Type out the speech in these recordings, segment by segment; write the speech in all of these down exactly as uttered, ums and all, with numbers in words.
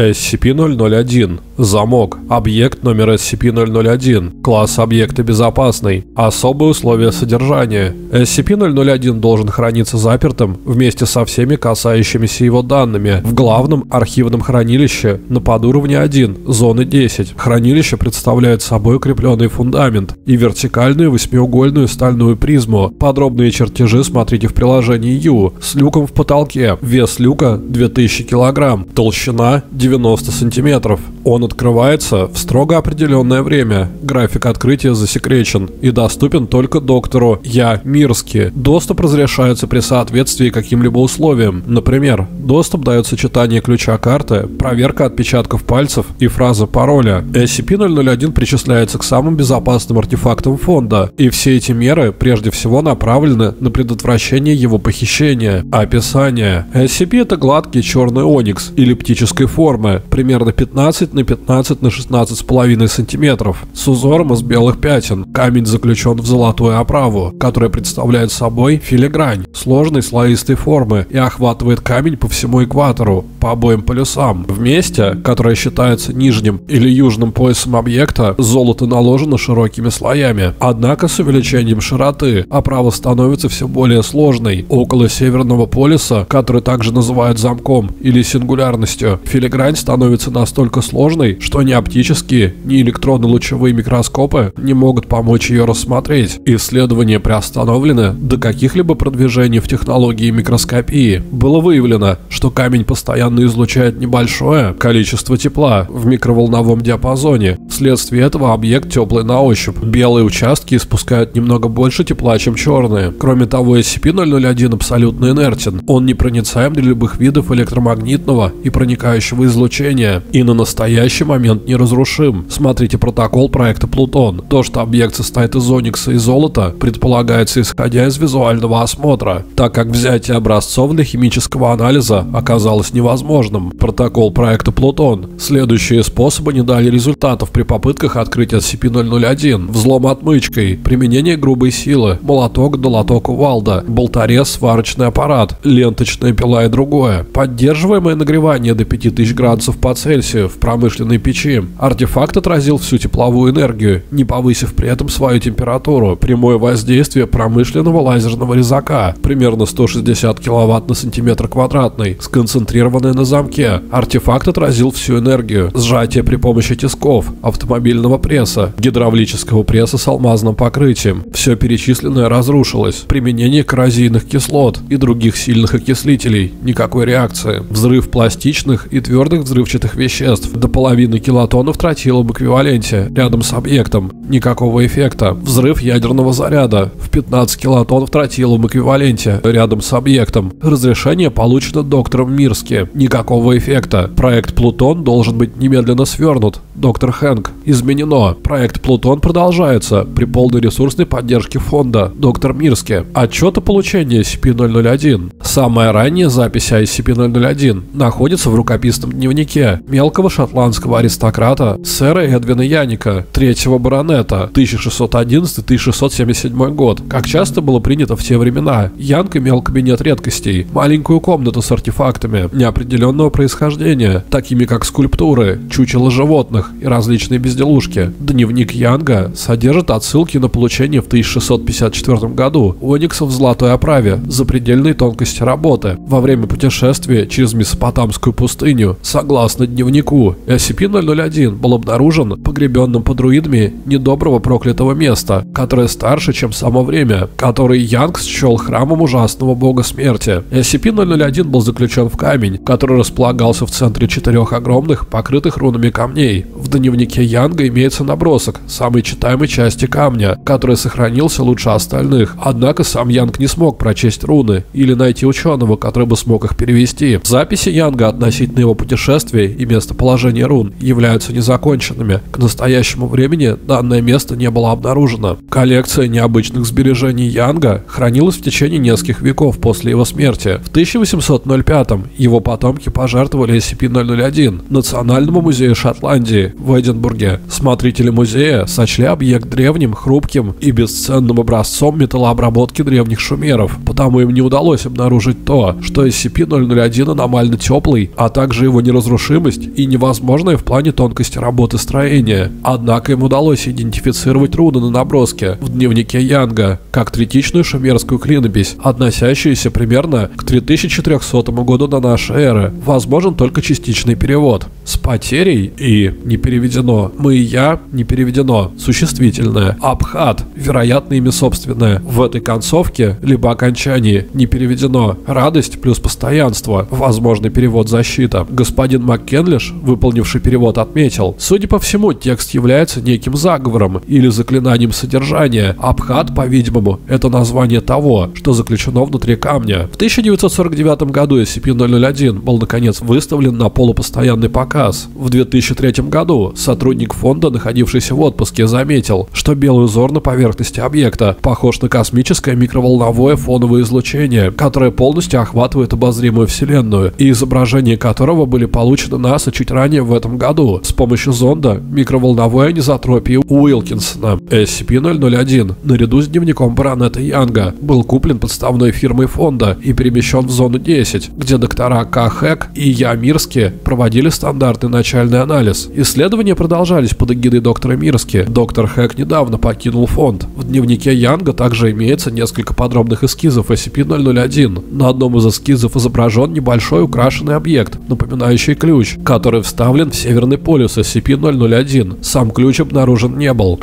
эс си пи ноль ноль один. Замок. Объект номер эс си пи ноль ноль один. Класс объекта безопасный. Особые условия содержания. эс си пи ноль ноль один должен храниться запертым вместе со всеми касающимися его данными в главном архивном хранилище на подуровне один, зоны десять. Хранилище представляет собой укрепленный фундамент и вертикальную восьмиугольную стальную призму. Подробные чертежи смотрите в приложении Ю. С люком в потолке. Вес люка две тысячи килограмм. Толщина девяносто сантиметров. Он открывается в строго определенное время. График открытия засекречен и доступен только доктору Я. Мирски. Доступ разрешается при соответствии каким-либо условиям. Например, доступ дает сочетание ключа карты, проверка отпечатков пальцев и фраза пароля. эс си пи ноль ноль один причисляется к самым безопасным артефактам фонда, и все эти меры прежде всего направлены на предотвращение его похищения. Описание. эс си пи — это гладкий черный оникс эллиптической формы, примерно пятнадцать на пятнадцать на шестнадцать с половиной сантиметров, с узором из белых пятен. Камень заключен в золотую оправу, которая представляет собой филигрань сложной слоистой формы и охватывает камень по всему экватору, по обоим полюсам. В месте, которое считается нижним или южным поясом объекта, золото наложено широкими слоями. Однако с увеличением широты оправа становится все более сложной. Около северного полюса, который также называют замком или сингулярностью, филигрань становится настолько сложной, что ни оптические, ни электронно-лучевые микроскопы не могут помочь ее рассмотреть. Исследования приостановлены до каких-либо продвижений в технологии микроскопии. Было выявлено, что камень постоянно излучает небольшое количество тепла в микроволновом диапазоне. Вследствие этого объект теплый на ощупь. Белые участки испускают немного больше тепла, чем черные. Кроме того, эс си пи ноль ноль один абсолютно инертен. Он непроницаем для любых видов электромагнитного и проникающего излучения и на настоящий момент неразрушим. Смотрите протокол проекта Плутон. То, что объект состоит из оникса и золота, предполагается исходя из визуального осмотра, так как взятие образцов для химического анализа оказалось невозможным. Протокол проекта Плутон. Следующие способы не дали результатов при попытках открыть эс си пи ноль ноль один. Взлом отмычкой, применение грубой силы, молоток, долоток, увалда, болторез, сварочный аппарат, ленточная пила и другое. Поддерживаемое нагревание до пяти тысяч градусов по Цельсию в промышленной печи. Артефакт отразил всю тепловую энергию, не повысив при этом свою температуру. Прямое воздействие промышленного лазерного резака, примерно сто шестьдесят киловатт на сантиметр квадратный, сконцентрированное на замке. Артефакт отразил всю энергию. Сжатие при помощи тисков, автомобильного пресса, гидравлического пресса с алмазным покрытием. Все перечисленное разрушилось. Применение коррозийных кислот и других сильных окислителей. Никакой реакции. Взрыв пластичных и твердых взрывчатых веществ. До половины килотонов тротила в эквиваленте рядом с объектом. Никакого эффекта. Взрыв ядерного заряда в пятнадцать килотонов тротила в эквиваленте рядом с объектом. Разрешение получено доктором Мирски. Никакого эффекта. Проект Плутон должен быть немедленно свернут. Доктор Хэнк. Изменено. Проект Плутон продолжается при полной ресурсной поддержке фонда. Доктор Мирски. Отчет о получении эс си пи ноль ноль один. Самая ранняя запись эс си пи ноль ноль один находится в рукописном дневнике мелкого шотландского аристократа сэра Эдвина Янника, третьего баронета, тысяча шестьсот одиннадцатый — тысяча шестьсот семьдесят седьмой год. Как часто было принято в те времена, Янг имел кабинет редкостей, маленькую комнату с артефактами неопределенного происхождения, такими как скульптуры, чучела животных и различные безделушки. Дневник Янга содержит отсылки на получение в тысяча шестьсот пятьдесят четвёртом году оникса в золотой оправе, запредельной тонкости работы, во время путешествия через Месопотамскую пустыню. Согласно дневнику, эс си пи ноль ноль один был обнаружен погребенным под руинами недоброго проклятого места, которое старше, чем само время, который Янг счел храмом ужасного бога смерти. эс си пи ноль ноль один был заключен в камень, который располагался в центре четырех огромных, покрытых рунами камней. В дневнике Янга имеется набросок самой читаемой части камня, который сохранился лучше остальных. Однако сам Янг не смог прочесть руны или найти ученого, который бы смог их перевести. Записи Янга относительно его путешествий и местоположения рун являются незаконченными. К настоящему времени данное место не было обнаружено. Коллекция необычных сбережений Янга хранилась в течение нескольких веков после его смерти. В тысяча восемьсот пятом его потомки пожертвовали эс си пи ноль ноль один Национальному музею Шотландии люди в Эдинбурге. Смотрители музея сочли объект древним, хрупким и бесценным образцом металлообработки древних шумеров, потому им не удалось обнаружить то, что эс си пи ноль ноль один аномально теплый, а также его неразрушимость и невозможная в плане тонкости работы строения. Однако им удалось идентифицировать руны на наброске в дневнике Янга как третичную шумерскую клинопись, относящуюся примерно к три тысячи трёхсотому году до нашей эры. Возможен только частичный перевод. С потерей и не переведено. Мы и я не переведено. Существительное. Абхат. Вероятно, имя собственное. В этой концовке, либо окончании, не переведено. Радость плюс постоянство. Возможный перевод защита. Господин Маккенлиш, выполнивший перевод, отметил. Судя по всему, текст является неким заговором или заклинанием содержания. Абхат, по-видимому, это название того, что заключено внутри камня. В тысяча девятьсот сорок девятом году эс си пи ноль ноль один был наконец выставлен на полупостоянный показ. В две тысячи третьем году сотрудник фонда, находившийся в отпуске, заметил, что белый узор на поверхности объекта похож на космическое микроволновое фоновое излучение, которое полностью охватывает обозримую Вселенную, и изображения которого были получены НАСА чуть ранее в этом году с помощью зонда микроволновой анизотропии Уилкинсона. эс си пи ноль ноль один наряду с дневником баронета Янга был куплен подставной фирмой фонда и перемещен в зону десять, где доктора Хэк и Яма Мирски проводили стандартный начальный анализ. Исследования продолжались под эгидой доктора Мирски. Доктор Хэк недавно покинул фонд. В дневнике Янга также имеется несколько подробных эскизов эс си пи ноль ноль один. На одном из эскизов изображен небольшой украшенный объект, напоминающий ключ, который вставлен в северный полюс эс си пи ноль ноль один. Сам ключ обнаружен не был.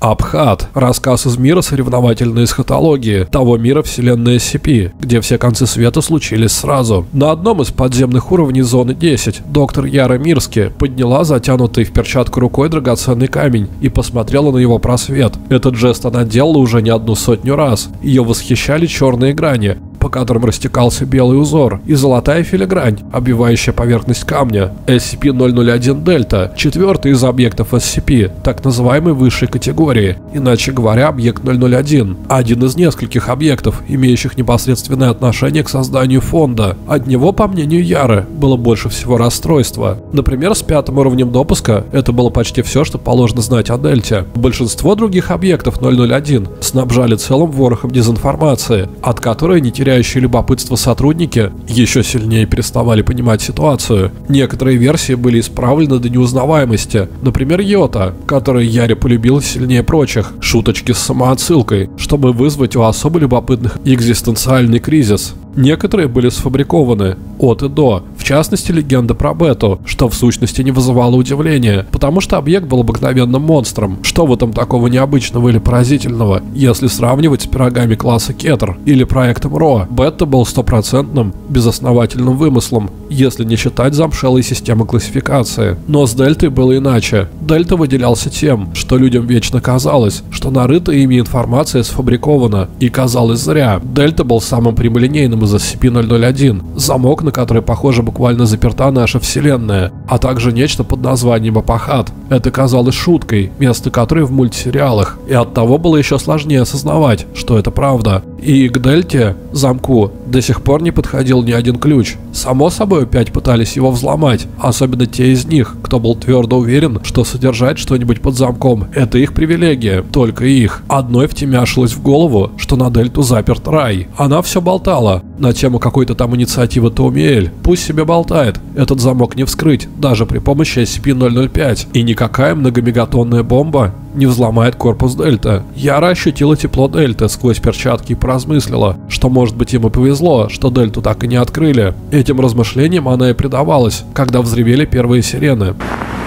Апхат. Рассказ из мира соревновательной эсхатологии, того мира вселенной эс си пи, где все концы света случились сразу. На одном из подземных уровней зоны десять доктор Яра Мирски подняла затянутый в перчатку рукой драгоценный камень и посмотрела на его просвет. Этот жест она делала уже не одну сотню раз. Ее восхищали черные грани, по которым растекался белый узор, и золотая филигрань, обвивающая поверхность камня. эс си пи ноль ноль один-Дельта, четвертый из объектов эс си пи, так называемой высшей категории, иначе говоря, объект ноль ноль один, один из нескольких объектов, имеющих непосредственное отношение к созданию фонда. От него, по мнению Яры, было больше всего расстройства. Например, с пятым уровнем допуска это было почти все, что положено знать о Дельте. Большинство других объектов ноль ноль один снабжали целым ворохом дезинформации, от которой не теряли теряющие любопытство сотрудники еще сильнее переставали понимать ситуацию. Некоторые версии были исправлены до неузнаваемости, например, Йота, который Яре полюбил сильнее прочих, шуточки с самоотсылкой, чтобы вызвать у особо любопытных экзистенциальный кризис. Некоторые были сфабрикованы от и до, в частности легенда про Бету, что в сущности не вызывало удивления, потому что объект был обыкновенным монстром. Что в этом такого необычного или поразительного, если сравнивать с пирогами класса Кетер или проектом Ро? Бетта был стопроцентным, безосновательным вымыслом, если не считать замшелой системы классификации. Но с Дельтой было иначе. Дельта выделялся тем, что людям вечно казалось, что нарытая ими информация сфабрикована, и казалось зря. Дельта был самым прямолинейным из эс си пи ноль ноль один, замок, на который, похоже, буквально заперта наша вселенная, а также нечто под названием Апахат. Это казалось шуткой, место которой в мультсериалах, и оттого было еще сложнее осознавать, что это правда. И к Дельте, замку, до сих пор не подходил ни один ключ. Само собой, опять пытались его взломать, особенно те из них, кто был твердо уверен, что содержать что-нибудь под замком – это их привилегия, только их. Одной втемяшилось в голову, что на Дельту заперт рай. Она все болтала на тему какой-то там инициативы Таумиэль. Пусть себе болтает, этот замок не вскрыть, даже при помощи эс си пи ноль ноль пять. И никакая многомегатонная бомба не взломает корпус Дельта. Яра ощутила тепло Дельты сквозь перчатки и поразмыслила, что, может быть, им и повезло, что Дельту так и не открыли. Этим размышлениям она и предавалась, когда взревели первые сирены.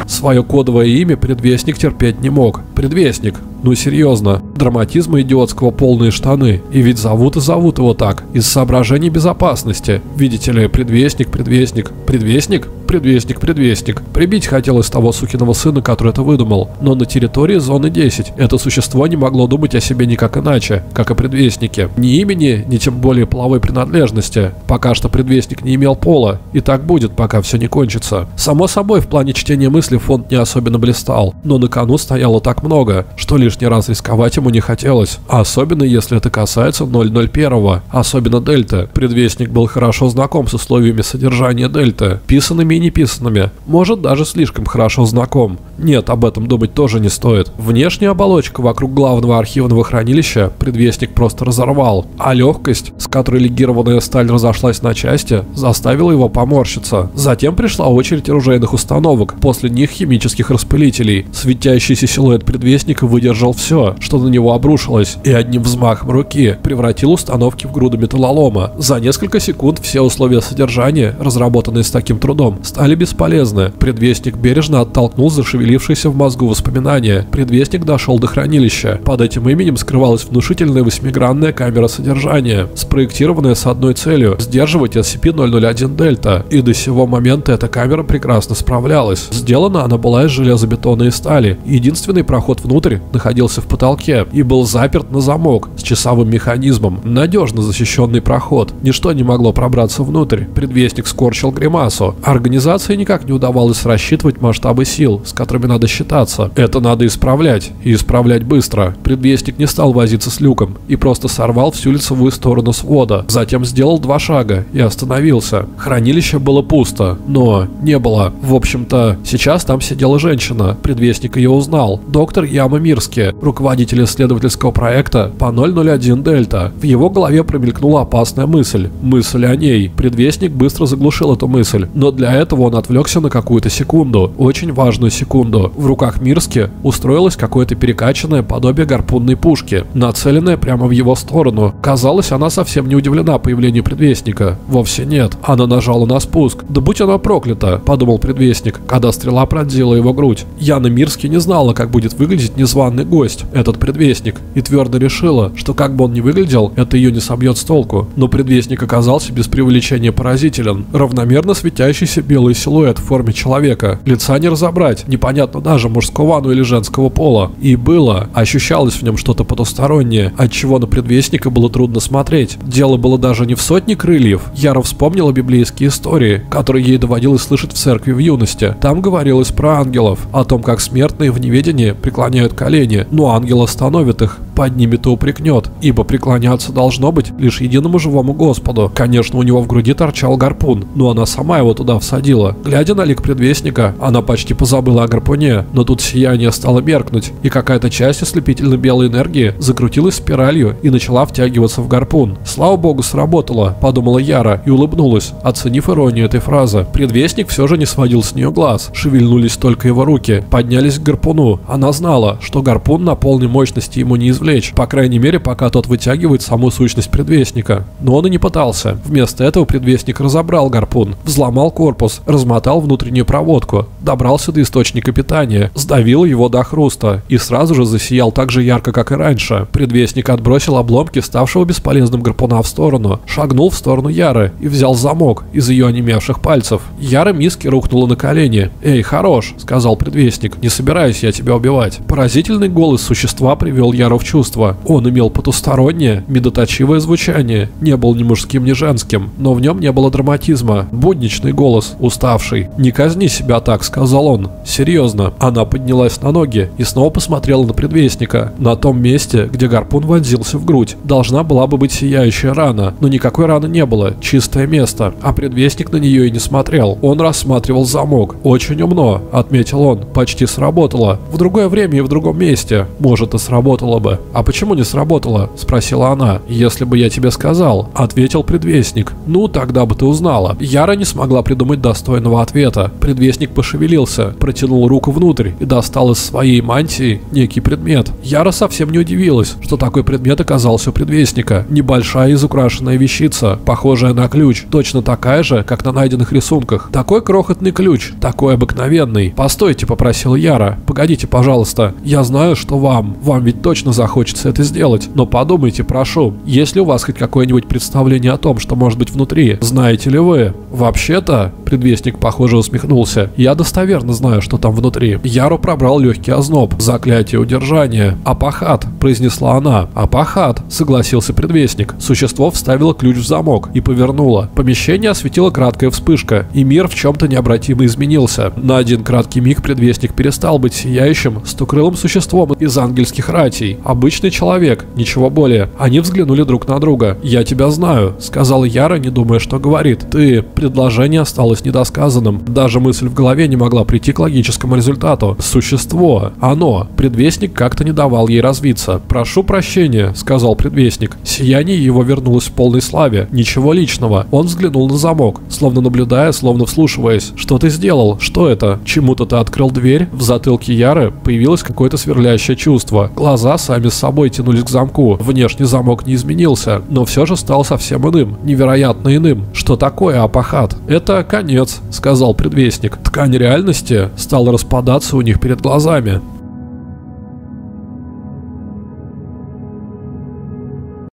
Свое кодовое имя Предвестник терпеть не мог. Предвестник. Ну серьезно, драматизма идиотского полные штаны. И ведь зовут и зовут его так, из соображений безопасности. Видите ли, предвестник, предвестник, предвестник, предвестник, предвестник. Прибить хотелось того сукиного сына, который это выдумал. Но на территории зоны десять это существо не могло думать о себе никак иначе, как о предвестнике. Ни имени, ни тем более половой принадлежности. Пока что предвестник не имел пола, и так будет, пока все не кончится. Само собой, в плане чтения мысли фонд не особенно блистал, но на кону стояло так много, что лишь лишний раз рисковать ему не хотелось, особенно если это касается ноль ноль один, особенно Дельта. Предвестник был хорошо знаком с условиями содержания Дельта, писанными неписанными, может даже слишком хорошо знаком. Нет, об этом думать тоже не стоит. Внешнюю оболочку вокруг главного архивного хранилища предвестник просто разорвал, а легкость, с которой легированная сталь разошлась на части, заставила его поморщиться. Затем пришла очередь оружейных установок, после них химических распылителей. Светящийся силуэт предвестника выдержал все, что на него обрушилось, и одним взмахом руки превратил установки в груду металлолома. За несколько секунд все условия содержания, разработанные с таким трудом, стали бесполезны. Предвестник бережно оттолкнул зашевелившиеся в мозгу воспоминания. Предвестник дошел до хранилища. Под этим именем скрывалась внушительная восьмигранная камера содержания, спроектированная с одной целью – сдерживать эс си пи ноль ноль один Дельта. И до сего момента эта камера прекрасно справлялась. Сделана она была из железобетона и стали. Единственный проход внутрь находился в потолке и был заперт на замок с часовым механизмом. Надежно защищенный проход. Ничто не могло пробраться внутрь. Предвестник скорчил гримасу. Организации никак не удавалось рассчитывать масштабы сил, с которыми надо считаться. Это надо исправлять. И исправлять быстро. Предвестник не стал возиться с люком и просто сорвал всю лицевую сторону свода. Затем сделал два шага и остановился. Хранилище было пусто. Но не было. В общем-то, сейчас там сидела женщина. Предвестник ее узнал. Доктор Яма Мирски, руководитель исследовательского проекта по ноль ноль один Дельта. В его голове промелькнула опасная мысль. Мысль о ней. Предвестник быстро заглушил эту мысль. Но для этого он отвлекся на какую-то секунду. Очень важную секунду. В руках Мирски устроилось какое-то перекачанное подобие гарпунной пушки, нацеленное прямо в его сторону. Казалось, она совсем не удивлена появлению предвестника. Вовсе нет. Она нажала на спуск. Да будь она проклята, подумал предвестник, когда стрела пронзила его грудь. Яна Мирски не знала, как будет выглядеть незваный гость, этот предвестник, и твердо решила, что как бы он ни выглядел, это ее не собьет с толку. Но предвестник оказался без преувеличения поразителен. Равномерно светящийся белый силуэт в форме человека. Лица не разобрать, непонятно даже, мужского оно или женского пола. И было, ощущалось в нем что-то потустороннее, отчего на предвестника было трудно смотреть. Дело было даже не в сотне крыльев. Яра вспомнила библейские истории, которые ей доводилось слышать в церкви в юности. Там говорилось про ангелов, о том, как смертные в неведении преклоняют колени, но ангел остановит их, поднимет и упрекнет, ибо преклоняться должно быть лишь единому живому Господу. Конечно, у него в груди торчал гарпун, но она сама его туда всадила. Глядя на лик предвестника, она почти позабыла о гарпуне, но тут сияние стало меркнуть, и какая-то часть ослепительно белой энергии закрутилась спиралью и начала втягиваться в гарпун. «Слава богу, сработало», — подумала Яра и улыбнулась, оценив иронию этой фразы. Предвестник все же не сводил с нее глаз, шевельнулись только его руки, поднялись к гарпуну. Она знала, что гарпун на полной мощности ему не извлечь, по крайней мере, пока тот вытягивает саму сущность предвестника. Но он и не пытался. Вместо этого предвестник разобрал гарпун, взломал корпус, размотал внутреннюю проводку, добрался до источника питания, сдавил его до хруста и сразу же засиял так же ярко, как и раньше. Предвестник отбросил обломки ставшего бесполезным гарпуна в сторону, шагнул в сторону Яры и взял замок из ее онемевших пальцев. Яра Мирски рухнула на колени. «Эй, хорош», — сказал предвестник, — «не собираюсь я тебя убивать». Поразительный голос существа привел Яру в чувство. Он имел потустороннее, медоточивое звучание, не был ни мужским, ни женским, но в нем не было драматизма. Будничный голос, уставший. «Не казни себя так», — сказал он. «Серьезно». Она поднялась на ноги и снова посмотрела на предвестника. На том месте, где гарпун вонзился в грудь, должна была бы быть сияющая рана, но никакой раны не было, чистое место, а предвестник на нее и не смотрел. Он рассматривал замок. «Очень умно», — отметил он, — «почти сработало. В другое время и в другом месте. Может, и сработало бы». «А почему не сработало?» — спросила она. «Если бы я тебе сказал», — ответил предвестник. «Ну, тогда бы ты узнала». Яра не смогла придумать достойного ответа. Предвестник пошевелился, протянул руку внутрь и достал из своей мантии некий предмет. Яра совсем не удивилась, что такой предмет оказался у предвестника. Небольшая изукрашенная вещица, похожая на ключ, точно такая же, как на найденных рисунках. Такой крохотный ключ, такой обыкновенный. «Постойте», — попросил Яра. «Погодите, пожалуйста. Я знаю, что вам. Вам ведь точно захочется это сделать. Но подумайте, прошу. Есть ли у вас хоть какое-нибудь представление о том, что может быть внутри? Знаете ли вы?» «Вообще-то», — предвестник, похоже, усмехнулся, — «я достоверно знаю, что там внутри». Яру пробрал легкий озноб. Заклятие удержания. «Апахат», — произнесла она. «Апахат», — согласился предвестник. Существо вставило ключ в замок и повернуло. Помещение осветило краткая вспышка, и мир в чем-то необратимо изменился. На один краткий миг предвестник перестал быть сияющим, стокрылым существом из ангельских ратей. Обычный человек, ничего более. Они взглянули друг на друга. «Я тебя знаю», — сказала Яра, не думая, что говорит. «Ты...» предложение осталось недосказанным. Даже мысль в голове не могла прийти к логическому результату. Существо, оно, предвестник как-то не давал ей развиться. «Прошу прощения», — сказал предвестник. Сияние его вернулось в полной славе. Ничего личного. Он взглянул на замок, словно наблюдая, словно вслушиваясь. «Что ты сделал? Что это? Чему-то ты открыл дверь?» В затылке Яры появилось какое-то сверлящее чувство. Глаза сами с собой тянулись к замку. Внешний замок не изменился, но все же стал совсем иным. Невероятно иным. «Что такое, Апахат?» «Это конец», — сказал предвестник. Ткань реальности стала распадаться у них перед глазами.